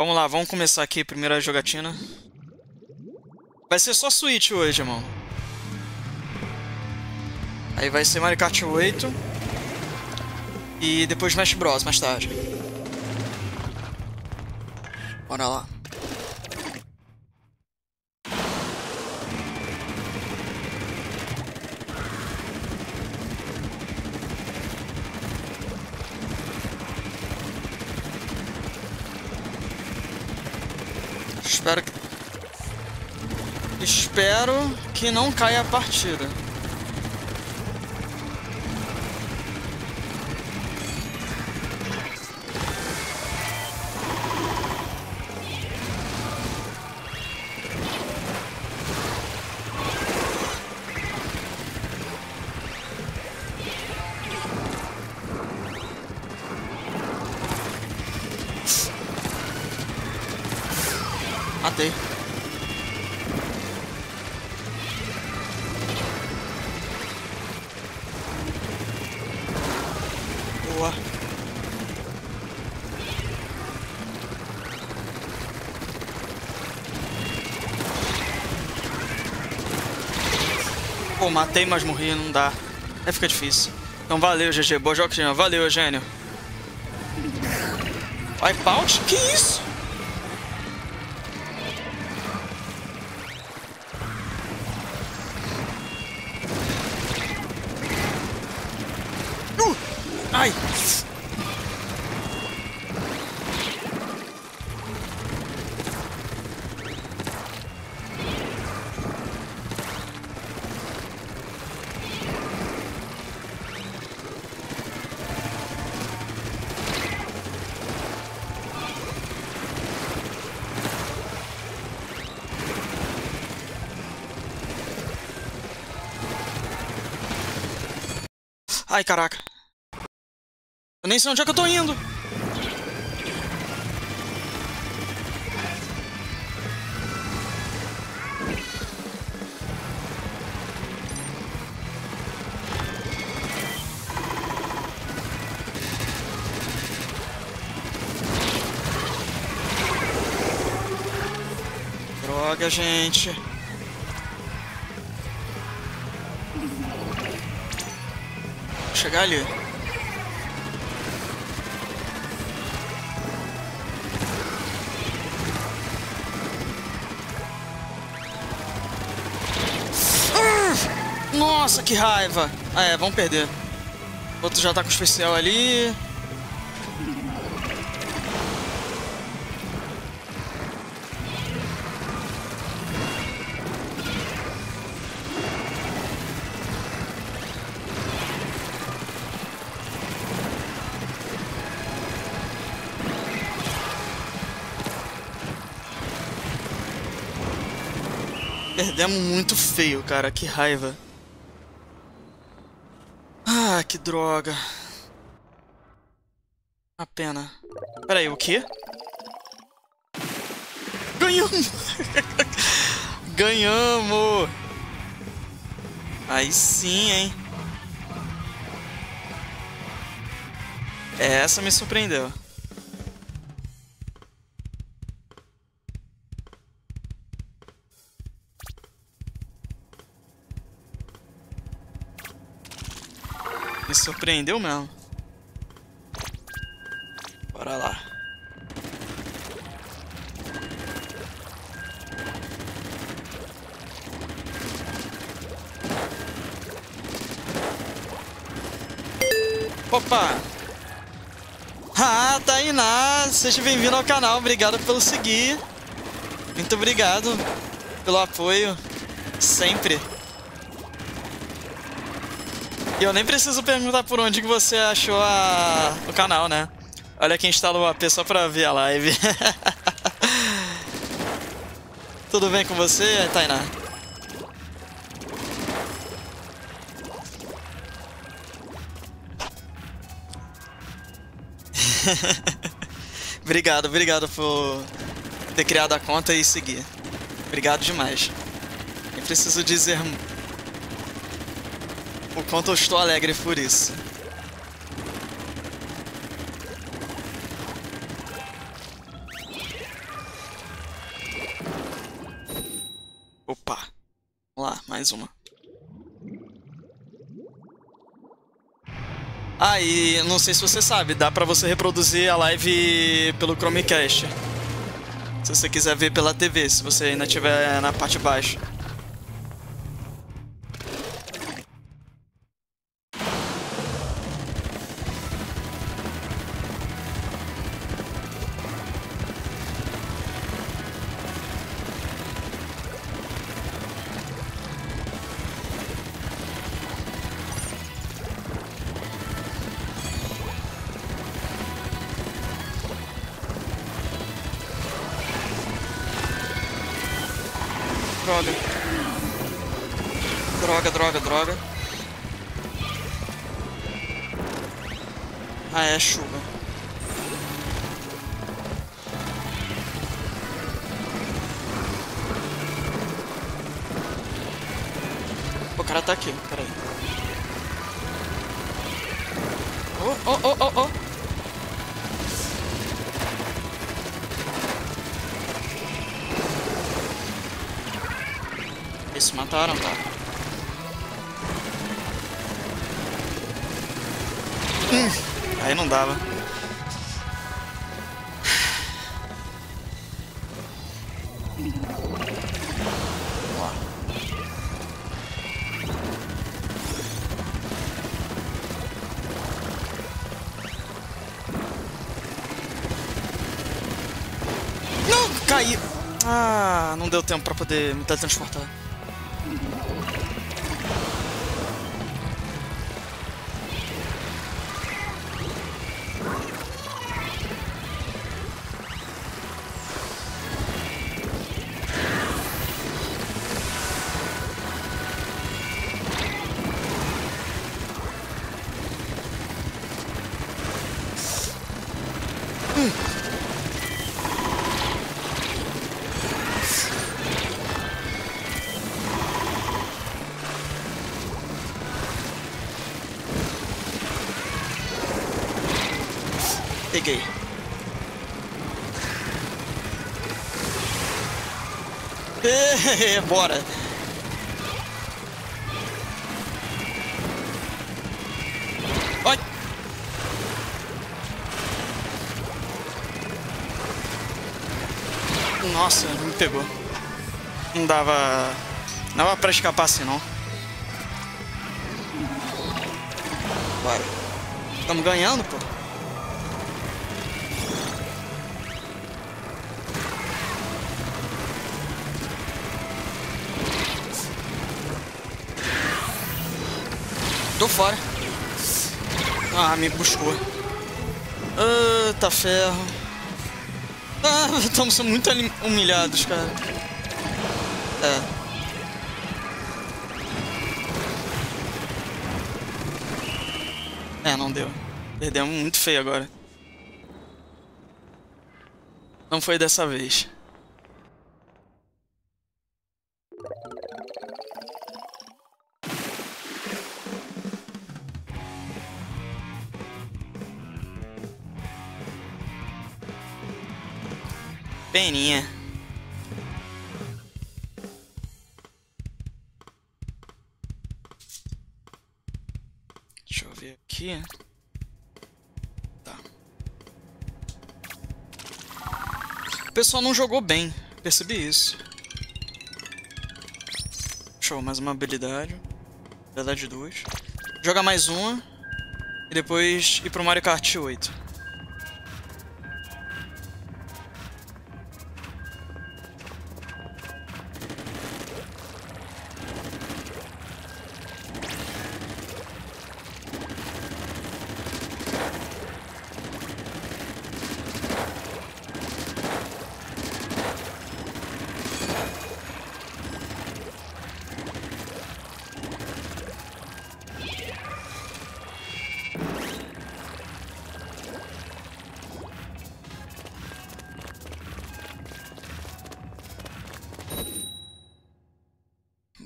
Vamos lá, vamos começar aqui, primeira jogatina. Vai ser só Switch hoje, irmão. Aí vai ser Mario Kart 8. E depois Smash Bros, mais tarde. Bora lá. Espero que não caia a partida. Matei. Boa. Pô, matei, mas morri, não dá. Aí fica difícil. Então valeu, GG. Boa jogo, Eugênio. Valeu, Eugênio. Wipeout? Que isso? Ai! Ai, caraca! Eu nem sei onde é que eu tô indo. Droga, gente. Vou chegar ali. Nossa, que raiva! Ah, é, vamos perder. O outro já tá com o especial ali. Perdemos muito feio, cara. Que raiva. Ah, que droga. A pena. Peraí, o quê? Ganhamos! Ganhamos! Aí sim, hein? Essa me surpreendeu. Me surpreendeu mesmo. Bora lá. Opa! Ah, Tainá! Seja bem-vindo ao canal. Obrigado pelo seguir. Muito obrigado pelo apoio. Sempre. E eu nem preciso perguntar por onde que você achou o canal, né? Olha quem instalou o AP só pra ver a live. Tudo bem com você, Tainá? Obrigado, obrigado por ter criado a conta e seguir. Obrigado demais. Nem preciso dizer... o quanto eu estou alegre por isso. Opa. Vamos lá, mais uma. Ah, e não sei se você sabe, dá pra você reproduzir a live pelo Chromecast. Se você quiser ver pela TV, se você ainda estiver na parte de baixo. Droga. Ah, é chuva. O cara tá aqui, peraí. Oh. Eles mataram, tá? Aí não dava. Não, caí. Ah, não deu tempo pra poder me teletransportar. Peguei. Bora. Ai. Nossa, me pegou. Não dava pra escapar assim, não. Bora. Estamos ganhando, pô. Tô fora. Ah, me buscou. Tá ferro. Ah, estamos sendo muito humilhados, cara. É. É, não deu. Perdemos muito feio agora. Não foi dessa vez. Peninha. Deixa eu ver aqui. Tá. O pessoal não jogou bem. Percebi isso. Show, mais uma habilidade. Habilidade 2. Jogar mais uma. E depois ir pro Mario Kart 8.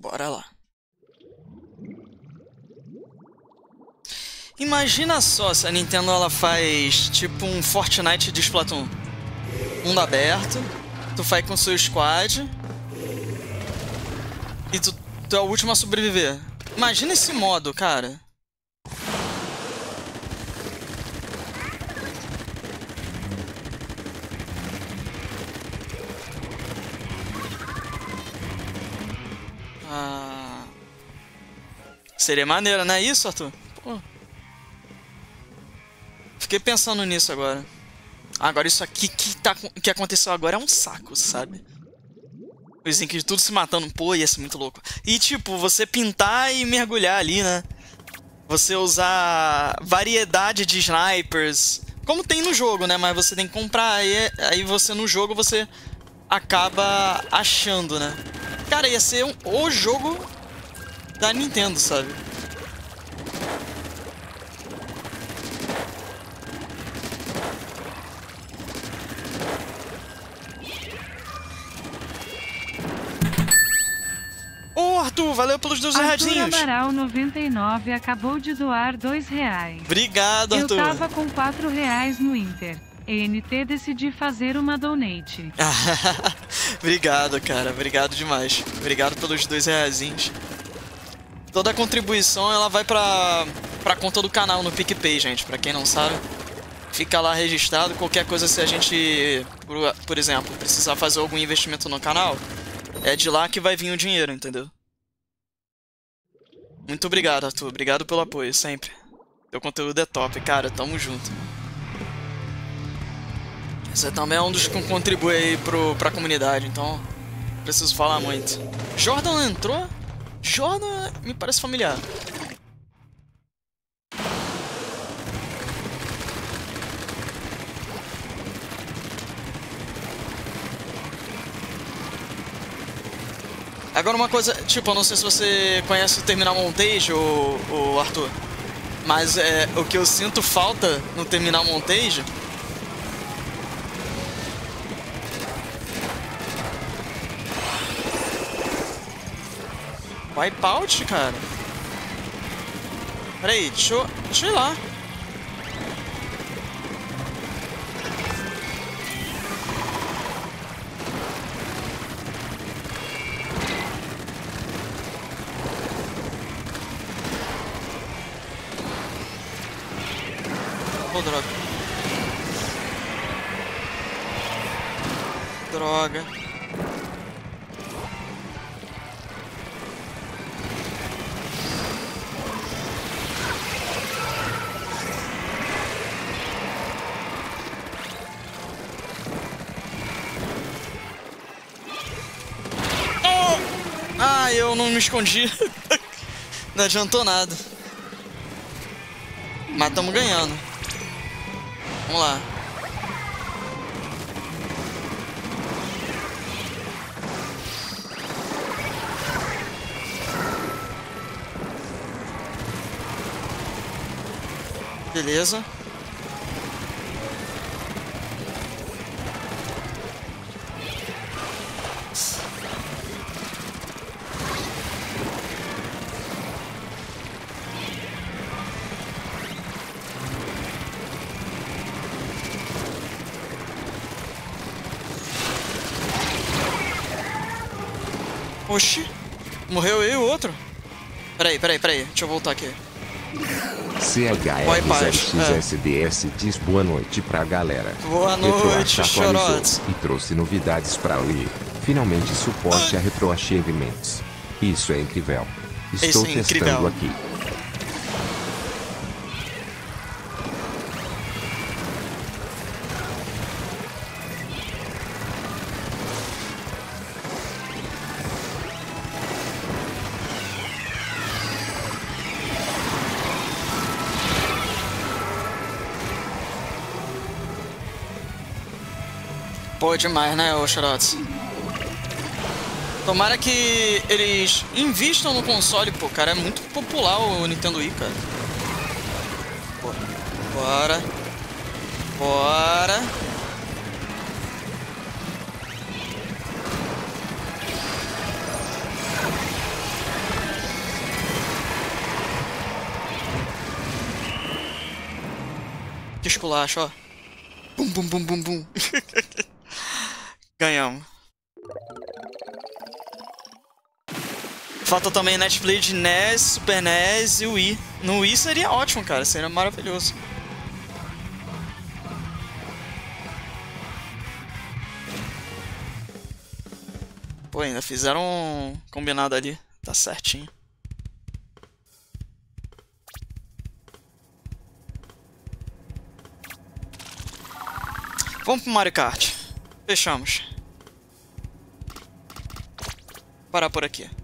Bora lá. Imagina só se a Nintendo ela faz tipo um Fortnite de Splatoon. Mundo aberto. Tu faz com seu squad. Tu é o último a sobreviver. Imagina esse modo, cara. Ah. Seria maneiro, não é isso, Arthur? Pô. Fiquei pensando nisso agora. Agora isso aqui que aconteceu agora é um saco, sabe? Os Inks tudo se matando. Pô, ia ser muito louco. E tipo, você pintar e mergulhar ali, né? Você usar variedade de snipers. Como tem no jogo, né? Mas você tem que comprar. Aí você no jogo, você acaba achando, né? Cara, ia ser o jogo da Nintendo, sabe? Valeu pelos 2 reais. Arthur Amaral 99 acabou de doar R$2. Obrigado, Arthur. Eu tava com R$4 no Inter. ENT decidi fazer uma donate. Obrigado, cara. Obrigado demais. Obrigado pelos R$2. Toda a contribuição, ela vai pra conta do canal no PicPay, gente. Pra quem não sabe, fica lá registrado. Qualquer coisa, se a gente, por exemplo, precisar fazer algum investimento no canal, é de lá que vai vir o dinheiro, entendeu? Muito obrigado, Arthur. Obrigado pelo apoio, sempre. Teu conteúdo é top, cara. Tamo junto. Você também é um dos que contribui aí pra comunidade, então preciso falar muito. Jordan entrou? Jordan me parece familiar. Agora uma coisa, tipo, eu não sei se você conhece o Terminal Montage, o Arthur, mas é, o que eu sinto falta no Terminal Montage Wipeout, cara. Peraí, deixa eu ir lá. Droga. Oh! Ah, eu não me escondi. Não adiantou nada. Mas estamos ganhando. Vamos lá. Beleza. Oxi, morreu eu e o outro? Peraí, deixa eu voltar aqui. CHRXXSDS diz boa noite pra galera. Boa noite, chorotes. E trouxe novidades pra Wii. Finalmente suporte a retroachievements. Isso é incrível. Estou testando aqui. Pô, demais, né, ô Xerox? Tomara que eles invistam no console, pô, cara. É muito popular o Nintendo Wii, cara. Pô, bora. Que esculacho, ó. Bum. Ganhamos. Falta também Netplay de NES, Super NES e Wii. No Wii seria ótimo, cara. Seria maravilhoso. Pô, ainda fizeram um combinado ali. Tá certinho. Vamos pro Mario Kart. Fechamos. Vou parar por aqui.